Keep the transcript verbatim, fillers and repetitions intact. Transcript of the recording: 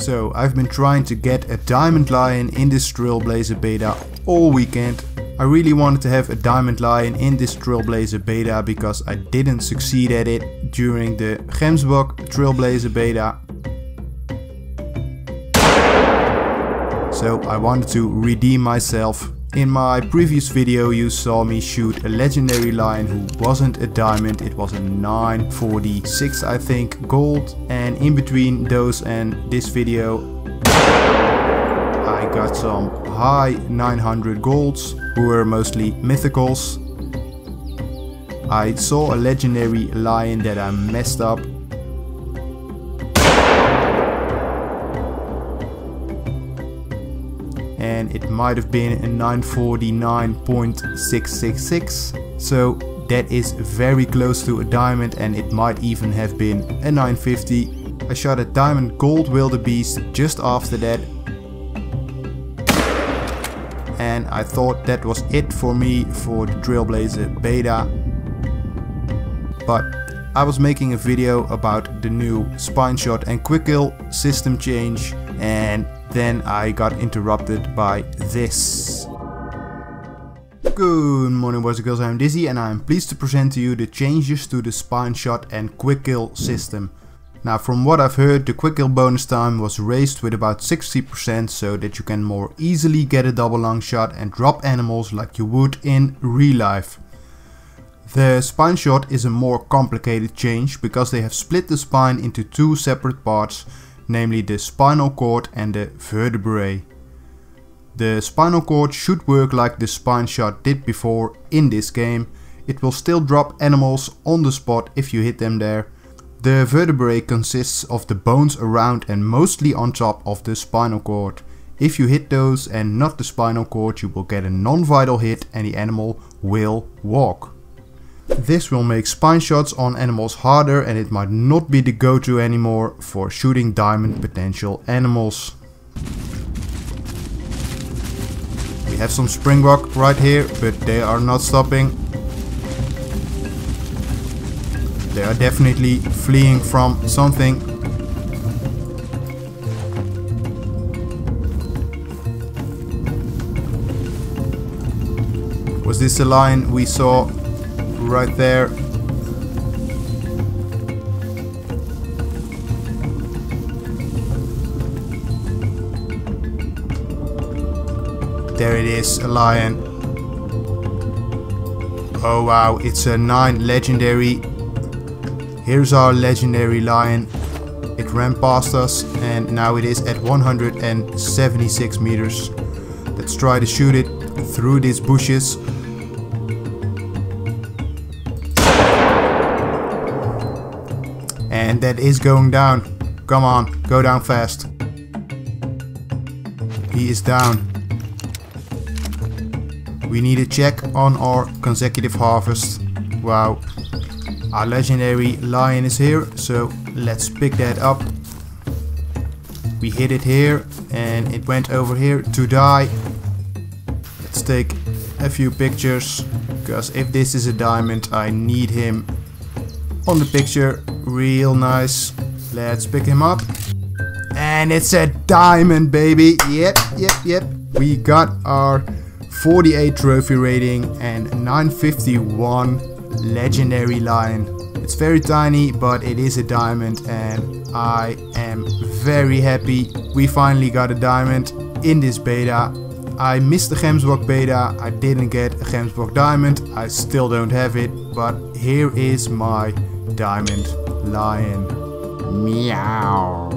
So I've been trying to get a diamond lion in this Trailblazer beta all weekend. I really wanted to have a diamond lion in this Trailblazer beta because I didn't succeed at it during the Gemsbok Trailblazer beta. So I wanted to redeem myself. In my previous video you saw me shoot a legendary lion who wasn't a diamond, it was a nine forty-six I think gold, and in between those and this video I got some high nine hundred golds who were mostly mythicals. I saw a legendary lion that I messed up. And it might have been a nine forty-nine point six six six, so that is very close to a diamond, and it might even have been a nine fifty. I shot a diamond gold wildebeest just after that, and I thought that was it for me for the Trailblazer beta. But I was making a video about the new spine shot and quick kill system change, and then I got interrupted by this. Good morning boys and girls, I'm Dizzy and I'm pleased to present to you the changes to the spine shot and quick kill system. Now from what I've heard, the quick kill bonus time was raised with about sixty percent so that you can more easily get a double long shot and drop animals like you would in real life. The spine shot is a more complicated change because they have split the spine into two separate parts, namely the spinal cord and the vertebrae. The spinal cord should work like the spine shot did before in this game. It will still drop animals on the spot if you hit them there. The vertebrae consists of the bones around and mostly on top of the spinal cord. If you hit those and not the spinal cord, you will get a non-vital hit and the animal will walk. This will make spine shots on animals harder, and it might not be the go-to anymore for shooting diamond potential animals. We have some springbok right here, but they are not stopping. They are definitely fleeing from something. Was this a lion we saw right there? There it is, a lion. Oh wow, it's a nine legendary. Here's our legendary lion. It ran past us and now it is at one hundred seventy-six meters. Let's try to shoot it through these bushes. And that is going down. Come on, go down fast. He is down. We need a check on our consecutive harvest. Wow. Our legendary lion is here, so let's pick that up. We hit it here and it went over here to die. Let's take a few pictures, because if this is a diamond, I need him on the picture. Real nice. Let's pick him up. And it's a diamond, baby. Yep, yep, yep. We got our forty-eight trophy rating and nine fifty-one legendary lion. It's very tiny, but it is a diamond and I am very happy. We finally got a diamond in this beta. I missed the Gemsbok beta, I didn't get a Gemsbok diamond, I still don't have it, but here is my diamond lion. Meow.